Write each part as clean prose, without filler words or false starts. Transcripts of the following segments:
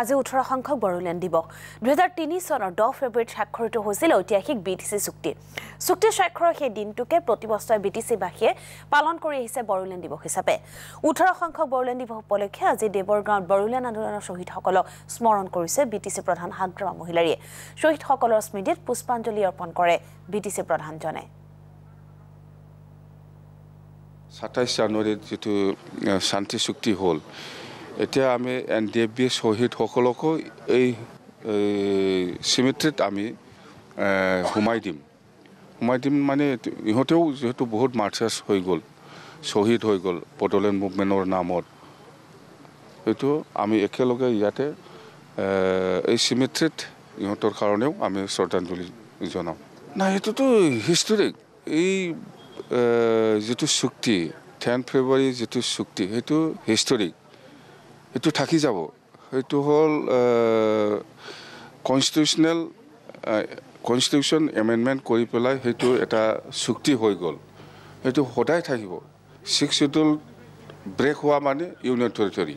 আজি উঠৰ সংখ্যক বড়োলেণ্ড দিব 2003 চনৰ 10 ফেব্ৰুৱাৰীত স্বাক্ষৰিত হৈছিল ঐতিহাসিক বিটিসি চুক্তি চুক্তি স্বাক্ষৰৰ সেই দিনটোকে প্ৰতিবছৰ বিটিসি বাহিয়ে পালন কৰি আহিছে বড়োলেণ্ড দিৱস হিচাপে উঠৰ সংখ্যক বড়োলেণ্ড দিৱস উপলক্ষে আজি দেৱৰগাঁৱত বড়োলেণ্ড আন্দোলনৰ শহীদসকলক স্মৰণ কৰিছে বিটিসি প্ৰধান হাগ্ৰামা মহিলাৰীয়ে শহীদসকলৰ স্মৃতিত পুষ্পাঞ্জলি অৰ্পণ কৰে বিটিসি প্ৰধানজনে 27 জানুৱাৰীত যেটো শান্তি চুক্তি হ'ল এতিয়া আমি এনডিএফবি শহীদ সকলক এই সিমেট্ৰিত আমি হুমাই দিম মানে ইহতেও যেটো বহুত মাৰ্চাৰ্ছ হৈ গ'ল শহীদ হৈ গ'ল বড়োলেণ্ড মুভমেন্টৰ নামত এটো আমি একেলগে ইয়াতে এই সিমেট্ৰিত ইহতৰ কাৰণেও আমি শ্ৰদ্ধাঞ্জলি জনাম না এটোটো হিষ্টৰিক এই যেটো চুক্তি 10 ফেব্ৰুৱাৰী যেটো চুক্তি হেতু হিষ্টৰিক হেতু থাকি যাব হেতু হল কনস্টিটিউশন এমেন্ডমেন্ট কৰি পেলাই হেতু এটা চুক্তি হৈ গল হেতু হদাই থাকিব 6 শিডিউল ব্ৰেক হোৱা মানে ইউনিয়ন টেৰিটৰী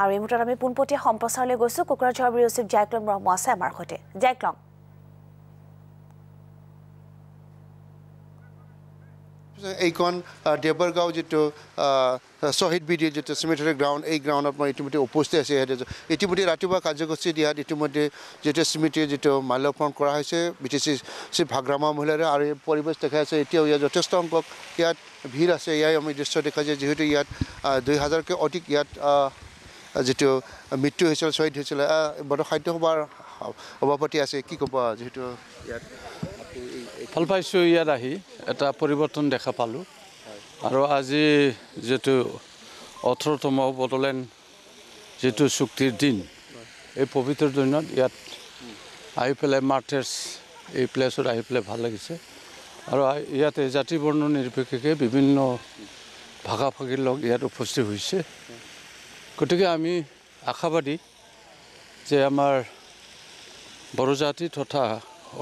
আৰু এই মুঠতে আমি পুনপতিয়া সম্প্ৰচাৰলৈ গৈছো কোকৰাঝাৰ বিৰচিব জাইক্লম ৰহমা আছে আমাৰ হতে জাইক্লম Akon Debergao jito Sohid Bidi jito cemetery ground a ground of my itimute opposite as head itimute Ratiba Kajago City had itimute jito cemetery jito Malopon Korahase, which is Sip Hagrama Mulera, are Polibus Takasa, Etio Yatoston Kok Yat, Vira Sayam, District Kajahutu Yat, the Hazarke Otik Yat Zito, Mitu Hessel, Soid Hessel, but Haitobar Obapati as a Kikoba Zito Yat. ফলপাইছো ইয়াত আহি এটা পৰিৱৰ্তন দেখা পালো আৰু আজি যেটো 18 তম বড়োলেণ্ড যেটো চুক্তিৰ দিন এই পবিত্ৰ দিনত ইয়াত আইফেলে মাৰ্টাৰ্ছ এই প্লেছত আইফেলে ভাল লাগিছে আৰু ইয়াতে জাতি বৰ্ণ নিৰপেক্ষে বিভিন্ন ভাষা ভাষীৰ লোক ইয়াত উপস্থিত হৈছে গতিকে আমি আশাবাদী যে আমাৰ বড়ো জাতি তথা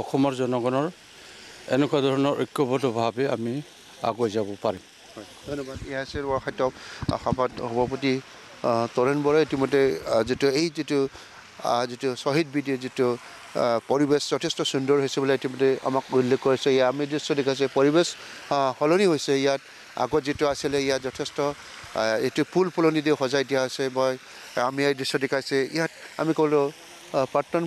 অসমৰ জনগণৰ এনেকুৱা ধৰণৰ ঐক্যবদ্ধভাৱে আমি আগুৱাই যাব পাৰিম ধন্যবাদ ইয়াসেৰ ওয়াকত আহাবাদ সভাপতি তৰেণ বড়ো ইতিমধ্যে যেটো শহীদ বিটিৰ যেটো পৰিবেশ যথেষ্ট সুন্দৰ হৈছে বুলি ইতিমধ্যে আমাক উল্লেখ কৰিছে ইয়া আমি দৃশ্য দেখাছে পৰিবেশ সলনি হৈছে ইয়াত আগত যেটো আছিলে ইয়া যথেষ্ট এটো ফুল ফুলনি দি সজাই দিয়া আছে মই আমি এই দৃশ্য দেখাছে ইয়াত আমি ক'লো Patton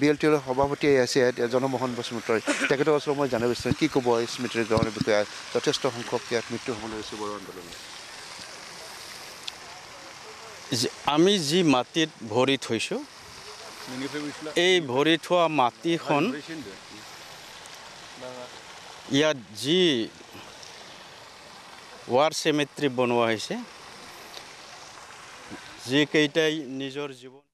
BLTL সভাপতি আছে জনমোহন বসুমতাৰী তেখেতৰ ওচৰত মই জানিব বিচাৰিছো কি ক'ব এই মিটিৰ গ্ৰহণৰ বিষয়ে যথেষ্ট সংখ্যক ইয়াত মৃত্যু হ'ল হৈছে বড়ো আন্দোলনত আমি যি মাটিত ভৰি থৈছো এই ভৰি থোৱা মাটিখন ইয়াত যি ৱাৰ সিমেট্ৰি বনোৱা হৈছে যি কেইটাই নিজৰ জীৱন